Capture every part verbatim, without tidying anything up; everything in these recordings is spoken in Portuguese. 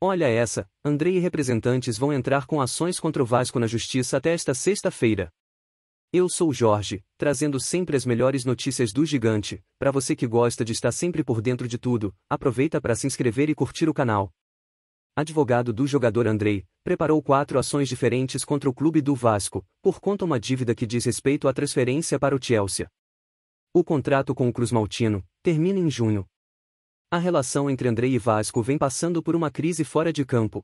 Olha essa, Andrey e representantes vão entrar com ações contra o Vasco na Justiça até esta sexta-feira. Eu sou o Jorge, trazendo sempre as melhores notícias do gigante. Para você que gosta de estar sempre por dentro de tudo, aproveita para se inscrever e curtir o canal. Advogado do jogador Andrey, preparou quatro ações diferentes contra o clube do Vasco, por conta uma dívida que diz respeito à transferência para o Chelsea. O contrato com o Cruz Maltino termina em junho. A relação entre Andrey e Vasco vem passando por uma crise fora de campo.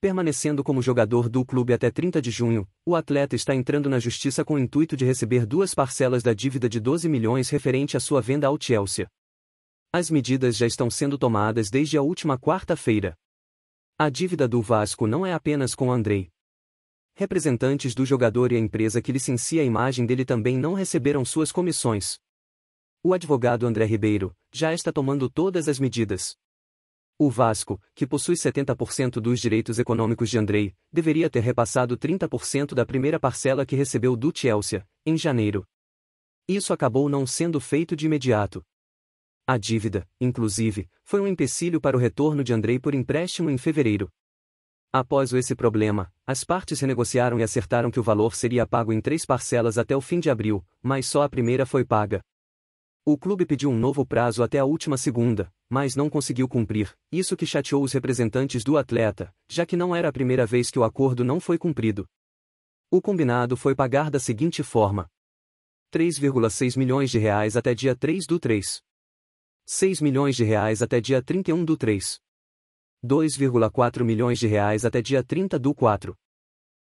Permanecendo como jogador do clube até trinta de junho, o atleta está entrando na justiça com o intuito de receber duas parcelas da dívida de doze milhões referente à sua venda ao Chelsea. As medidas já estão sendo tomadas desde a última quarta-feira. A dívida do Vasco não é apenas com Andrey. Representantes do jogador e a empresa que licencia a imagem dele também não receberam suas comissões. O advogado André Ribeiro já está tomando todas as medidas. O Vasco, que possui setenta por cento dos direitos econômicos de Andrey, deveria ter repassado trinta por cento da primeira parcela que recebeu do Chelsea, em janeiro. Isso acabou não sendo feito de imediato. A dívida, inclusive, foi um empecilho para o retorno de Andrey por empréstimo em fevereiro. Após esse problema, as partes renegociaram e acertaram que o valor seria pago em três parcelas até o fim de abril, mas só a primeira foi paga. O clube pediu um novo prazo até a última segunda, mas não conseguiu cumprir, isso que chateou os representantes do atleta, já que não era a primeira vez que o acordo não foi cumprido. O combinado foi pagar da seguinte forma: três vírgula seis milhões de reais até dia três do três. seis milhões de reais até dia trinta e um do três. dois vírgula quatro milhões de reais até dia trinta do quatro.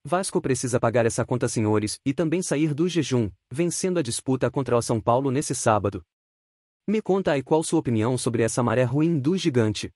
Vasco precisa pagar essa conta, senhores, e também sair do jejum, vencendo a disputa contra o São Paulo nesse sábado. Me conta aí qual sua opinião sobre essa maré ruim do gigante.